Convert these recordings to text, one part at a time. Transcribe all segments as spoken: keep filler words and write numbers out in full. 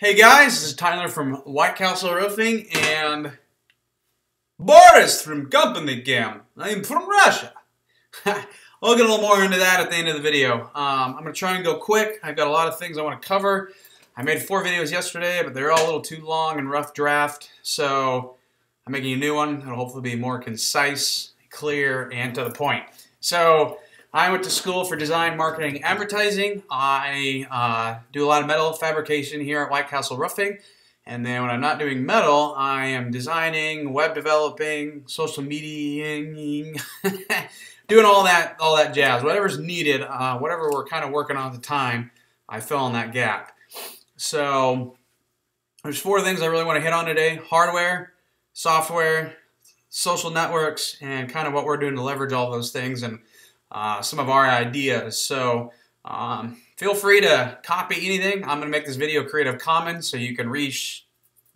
Hey guys, this is Tyler from White Castle Roofing and Boris from Company Cam. I'm from Russia. We'll get a little more into that at the end of the video. Um, I'm going to try and go quick. I've got a lot of things I want to cover. I made four videos yesterday, but they're all a little too long and rough draft. So I'm making a new one. It'll hopefully be more concise, clear, and to the point. So I went to school for design, marketing, advertising. I uh, do a lot of metal fabrication here at White Castle Roofing. And then when I'm not doing metal, I am designing, web developing, social media, doing all that, all that jazz. Whatever's needed, uh, whatever we're kind of working on at the time, I fill in that gap. So there's four things I really want to hit on today: hardware, software, social networks, and kind of what we're doing to leverage all those things and Uh, some of our ideas. So um, feel free to copy anything. I'm going to make this video Creative Commons, so you can re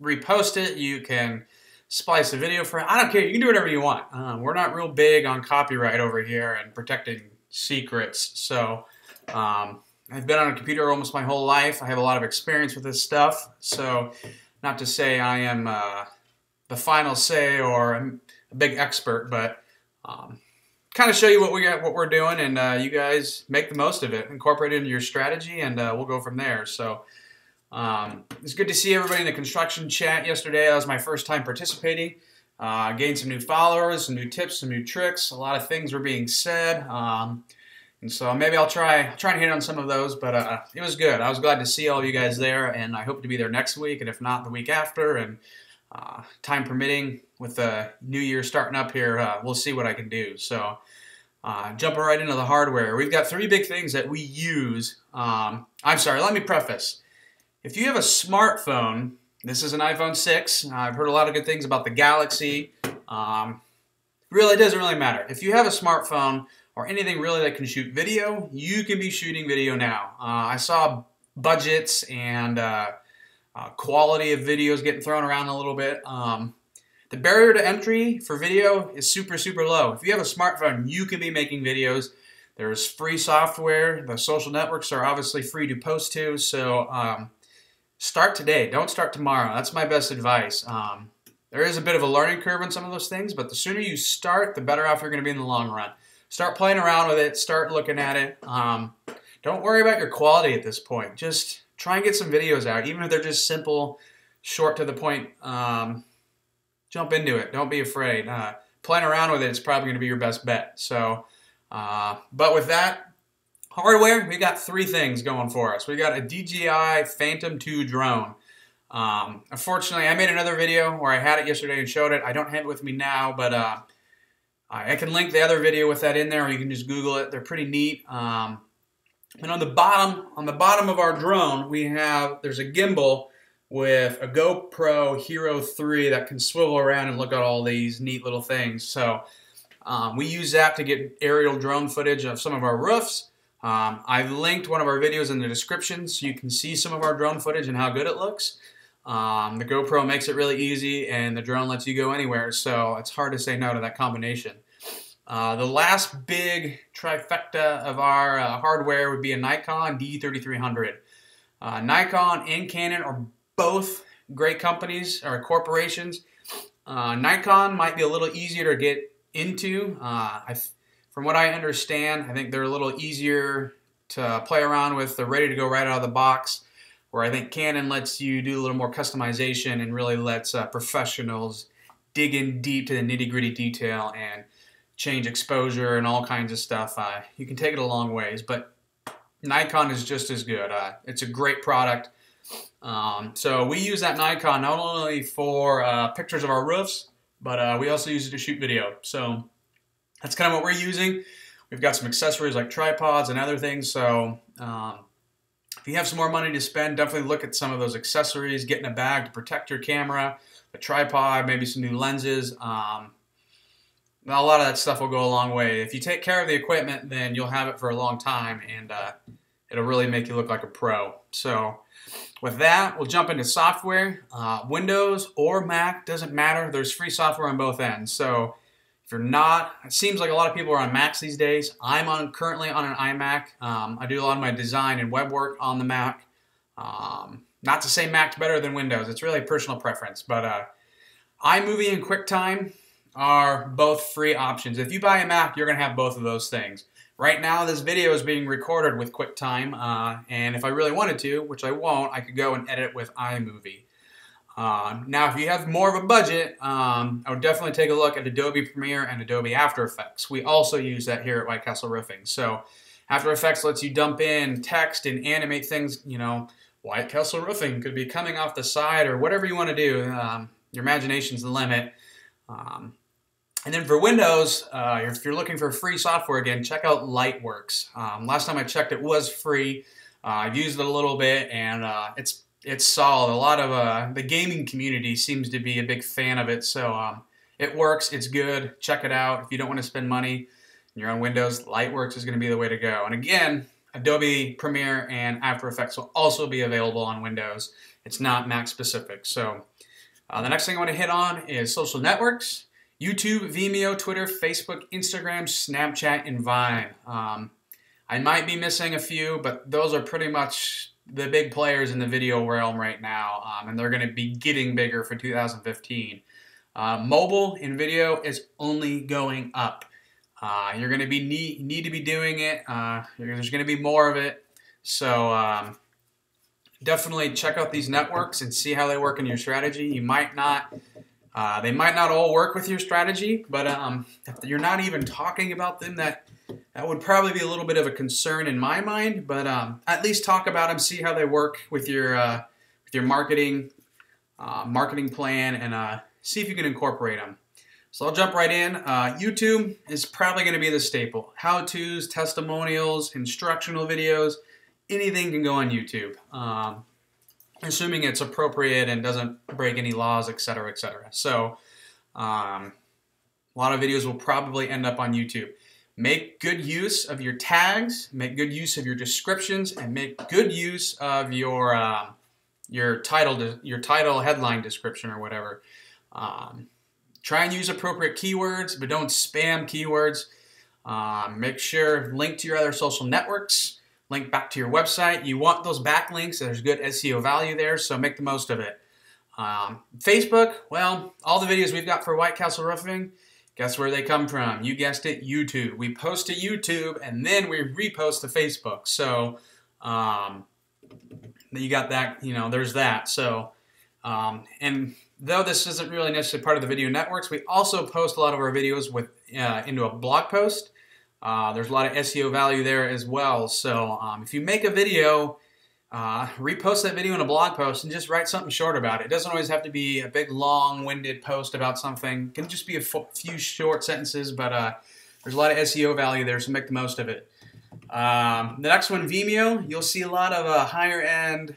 repost it. You can splice a video for it. I don't care. You can do whatever you want. Uh, we're not real big on copyright over here and protecting secrets. So um, I've been on a computer almost my whole life. I have a lot of experience with this stuff. So not to say I am uh, the final say or I'm a big expert, but um, kind of show you what we got, what we're doing, and uh, you guys make the most of it, incorporate it into your strategy, and uh, we'll go from there. So um, it's good to see everybody in the construction chat yesterday. That was my first time participating. Uh, gained some new followers, some new tips, some new tricks. A lot of things were being said, um, and so maybe I'll try try and hit on some of those. But uh, it was good. I was glad to see all you guys there, and I hope to be there next week, and if not, the week after, and uh, time permitting, with the new year starting up here, uh, we'll see what I can do. So uh, jumping right into the hardware. We've got three big things that we use. Um, I'm sorry, let me preface. If you have a smartphone, this is an iPhone six. I've heard a lot of good things about the Galaxy. Um, really, it doesn't really matter. If you have a smartphone or anything really that can shoot video, you can be shooting video now. Uh, I saw budgets and uh, uh, quality of videos getting thrown around a little bit. Um, The barrier to entry for video is super, super low. If you have a smartphone, you can be making videos. There's free software. The social networks are obviously free to post to. So um, start today. Don't start tomorrow. That's my best advice. Um, there is a bit of a learning curve on some of those things, but the sooner you start, the better off you're going to be in the long run. Start playing around with it. Start looking at it. Um, don't worry about your quality at this point. Just try and get some videos out, even if they're just simple, short to the point. Um, Jump into it. Don't be afraid. Uh, playing around with it is probably going to be your best bet. So, uh, but with that, hardware, we got three things going for us. We got a D J I Phantom two drone. Um, unfortunately, I made another video where I had it yesterday and showed it. I don't have it with me now, but uh, I can link the other video with that in there, or you can just Google it. They're pretty neat. Um, and on the bottom, on the bottom of our drone, we have there's a gimbal with a GoPro Hero three that can swivel around and look at all these neat little things. So um, we use that to get aerial drone footage of some of our roofs. Um, I've linked one of our videos in the description so you can see some of our drone footage and how good it looks. Um, the GoPro makes it really easy and the drone lets you go anywhere, so it's hard to say no to that combination. Uh, the last big trifecta of our uh, hardware would be a Nikon D thirty-three hundred. Uh, Nikon and Canon are both great companies or corporations. Uh, Nikon might be a little easier to get into. Uh, I, from what I understand, I think they're a little easier to play around with. They're ready to go right out of the box, where I think Canon lets you do a little more customization and really lets uh, professionals dig in deep to the nitty-gritty detail and change exposure and all kinds of stuff. Uh, you can take it a long ways, but Nikon is just as good. Uh, it's a great product. Um, so we use that Nikon not only for uh, pictures of our roofs, but uh, we also use it to shoot video. So that's kind of what we're using. We've got some accessories like tripods and other things. So um, if you have some more money to spend, definitely look at some of those accessories. Get in a bag to protect your camera, a tripod, maybe some new lenses. Um, a lot of that stuff will go a long way. If you take care of the equipment, then you'll have it for a long time, and uh, it'll really make you look like a pro. So with that, we'll jump into software. Uh, Windows or Mac, doesn't matter. There's free software on both ends. So if you're not, it seems like a lot of people are on Macs these days. I'm on currently on an iMac. Um, I do a lot of my design and web work on the Mac. Um, Not to say Mac's better than Windows. It's really personal preference. But uh, iMovie and QuickTime are both free options. If you buy a Mac, you're going to have both of those things. Right now, this video is being recorded with QuickTime, uh, and if I really wanted to, which I won't, I could go and edit it with iMovie. Um, now, if you have more of a budget, um, I would definitely take a look at Adobe Premiere and Adobe After Effects. We also use that here at White Castle Roofing. So, After Effects lets you dump in text and animate things, you know, White Castle Roofing could be coming off the side or whatever you want to do. Um, your imagination's the limit. Um, And then for Windows, uh, if you're looking for free software again, check out Lightworks. Um, last time I checked, it was free. Uh, I've used it a little bit, and uh, it's it's solid. A lot of uh, the gaming community seems to be a big fan of it, so um, it works. It's good. Check it out. If you don't want to spend money and you're on Windows, Lightworks is going to be the way to go. And again, Adobe Premiere and After Effects will also be available on Windows. It's not Mac specific. So uh, the next thing I want to hit on is social networks. YouTube, Vimeo, Twitter, Facebook, Instagram, Snapchat, and Vine. Um, I might be missing a few, but those are pretty much the big players in the video realm right now, um, and they're going to be getting bigger for two thousand fifteen. Uh, mobile and video is only going up. Uh, you're going to be need, need to be doing it. Uh, there's going to be more of it. So um, definitely check out these networks and see how they work in your strategy. You might not... Uh, they might not all work with your strategy, but um, if you're not even talking about them, that that would probably be a little bit of a concern in my mind. But um, at least talk about them, see how they work with your uh, with your marketing uh, marketing plan, and uh, see if you can incorporate them. So I'll jump right in. Uh, YouTube is probably going to be the staple. How-tos, testimonials, instructional videos, anything can go on YouTube. Um, Assuming it's appropriate and doesn't break any laws, et cetera, et cetera. So um, a lot of videos will probably end up on YouTube. Make good use of your tags, make good use of your descriptions, and make good use of your uh, your title, your title headline description or whatever. Um, try and use appropriate keywords, but don't spam keywords. Um, make sure link to your other social networks. Link back to your website. You want those backlinks. There's good S E O value there, so make the most of it. Um, Facebook, well, all the videos we've got for White Castle Roofing, guess where they come from? You guessed it, YouTube. We post to YouTube, and then we repost to Facebook. So um, you got that, you know, there's that. So, um, and though this isn't really necessarily part of the video networks, we also post a lot of our videos with uh, into a blog post. Uh, there's a lot of S E O value there as well. So um, if you make a video, uh, repost that video in a blog post and just write something short about it. It doesn't always have to be a big long-winded post about something. It can just be a few short sentences, but uh, there's a lot of S E O value there, so make the most of it. Um, the next one, Vimeo. You'll see a lot of uh, higher-end,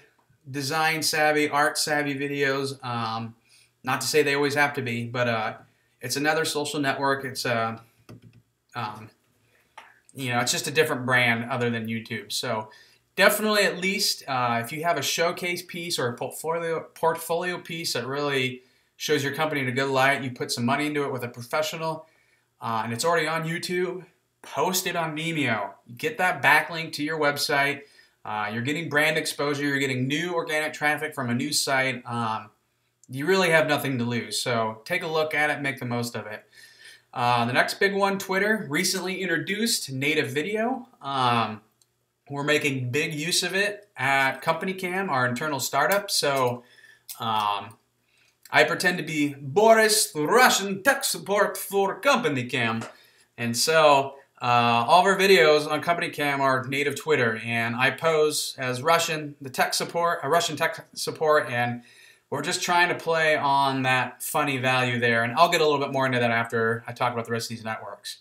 design-savvy, art-savvy videos. Um, not to say they always have to be, but uh, it's another social network. It's a... Uh, um, You know, it's just a different brand other than YouTube. So definitely at least uh, if you have a showcase piece or a portfolio, portfolio piece that really shows your company in a good light, you put some money into it with a professional, uh, and it's already on YouTube, post it on Vimeo. Get that backlink to your website. Uh, you're getting brand exposure. You're getting new organic traffic from a new site. Um, you really have nothing to lose. So take a look at it. Make the most of it. Uh, the next big one, Twitter, recently introduced native video. Um, we're making big use of it at Company Cam, our internal startup. So um, I pretend to be Boris, the Russian tech support for Company Cam. And so uh, all of our videos on Company Cam are native Twitter. And I pose as Russian, the tech support, a Russian tech support, and we're just trying to play on that funny value there, and I'll get a little bit more into that after I talk about the rest of these networks.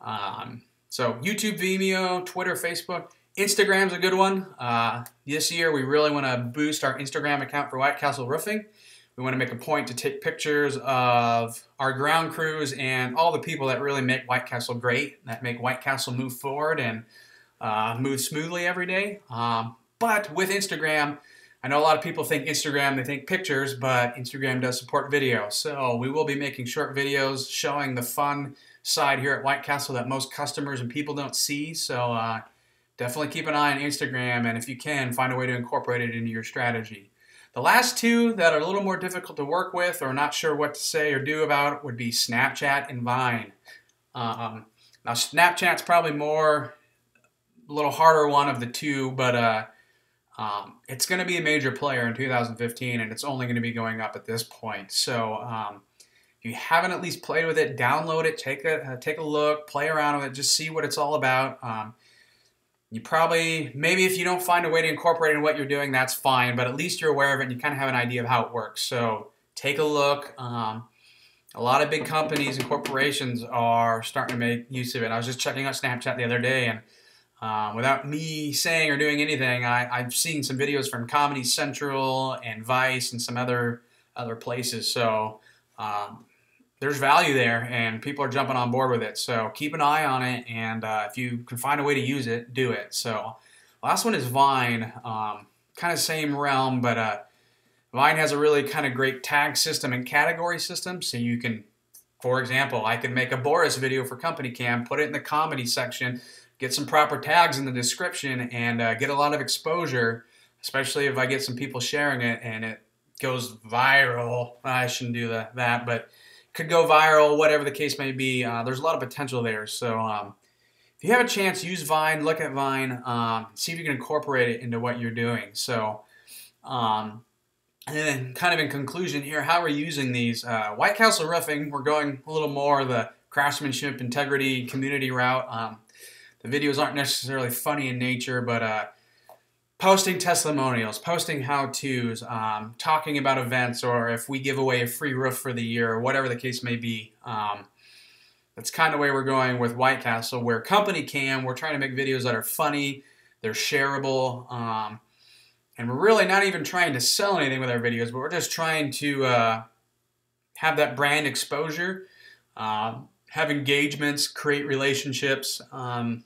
Um, so YouTube, Vimeo, Twitter, Facebook. Instagram's a good one. Uh, this year we really want to boost our Instagram account for White Castle Roofing. We want to make a point to take pictures of our ground crews and all the people that really make White Castle great, that make White Castle move forward and uh, move smoothly every day. Um, but with Instagram, I know a lot of people think Instagram, they think pictures, but Instagram does support video. So we will be making short videos showing the fun side here at White Castle that most customers and people don't see. So uh, definitely keep an eye on Instagram, and if you can, find a way to incorporate it into your strategy. The last two that are a little more difficult to work with or not sure what to say or do about would be Snapchat and Vine. Um, now Snapchat's probably more, a little harder one of the two, but uh, um, it's going to be a major player in two thousand fifteen, and it's only going to be going up at this point. So um, if you haven't at least played with it, download it, take a, uh, take a look, play around with it, just see what it's all about. Um, You probably, maybe if you don't find a way to incorporate it in what you're doing, that's fine, but at least you're aware of it and you kind of have an idea of how it works. So take a look. Um, a lot of big companies and corporations are starting to make use of it. I was just checking out Snapchat the other day, and uh, without me saying or doing anything, I, I've seen some videos from Comedy Central and Vice and some other, other places. So um, there's value there, and people are jumping on board with it. So keep an eye on it, and uh, if you can find a way to use it, do it. So last one is Vine, um, kind of same realm, but uh, Vine has a really kind of great tag system and category system. So you can, for example, I can make a Boris video for Company Cam, put it in the comedy section, get some proper tags in the description, and uh, get a lot of exposure, especially if I get some people sharing it and it goes viral. I shouldn't do that, that but... could go viral, whatever the case may be. Uh, there's a lot of potential there. So um, if you have a chance, use Vine, look at Vine, um, see if you can incorporate it into what you're doing. So, um, and then kind of in conclusion here, how we're using these. Uh, White Castle Roofing, we're going a little more the craftsmanship, integrity, community route. Um, the videos aren't necessarily funny in nature, but uh, posting testimonials, posting how-tos, um, talking about events, or if we give away a free roof for the year, or whatever the case may be. Um, that's kind of where we're going with White Castle. Where Company Cam, we're trying to make videos that are funny, they're shareable, um, and we're really not even trying to sell anything with our videos, but we're just trying to uh, have that brand exposure, um, have engagements, create relationships, um,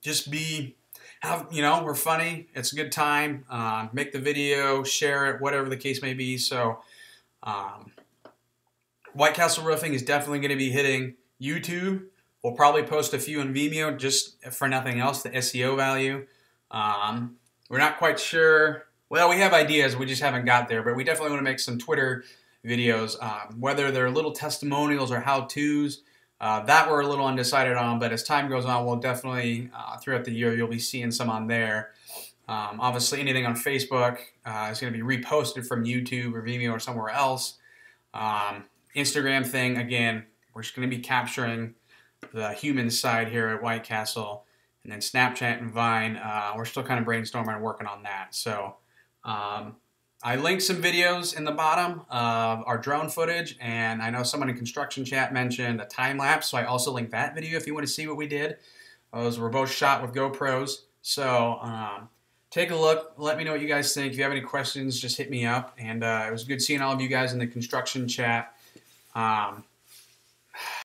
just be... Have, you know, we're funny, it's a good time, uh, make the video, share it, whatever the case may be. So um, White Castle Roofing is definitely going to be hitting YouTube. We'll probably post a few in Vimeo just for nothing else, the S E O value. Um, we're not quite sure. Well, we have ideas, we just haven't got there, but we definitely want to make some Twitter videos, um, whether they're little testimonials or how-tos. Uh, that we're a little undecided on, but as time goes on, we'll definitely, uh, throughout the year, you'll be seeing some on there. Um, obviously, anything on Facebook uh, is going to be reposted from YouTube or Vimeo or somewhere else. Um, Instagram thing, again, we're just going to be capturing the human side here at White Castle. And then Snapchat and Vine, uh, we're still kind of brainstorming and working on that. So um, I linked some videos in the bottom of our drone footage, and I know someone in construction chat mentioned a time lapse, so I also linked that video if you want to see what we did. Those were both shot with GoPros. So um, take a look, let me know what you guys think. If you have any questions, just hit me up. And uh, it was good seeing all of you guys in the construction chat. Um,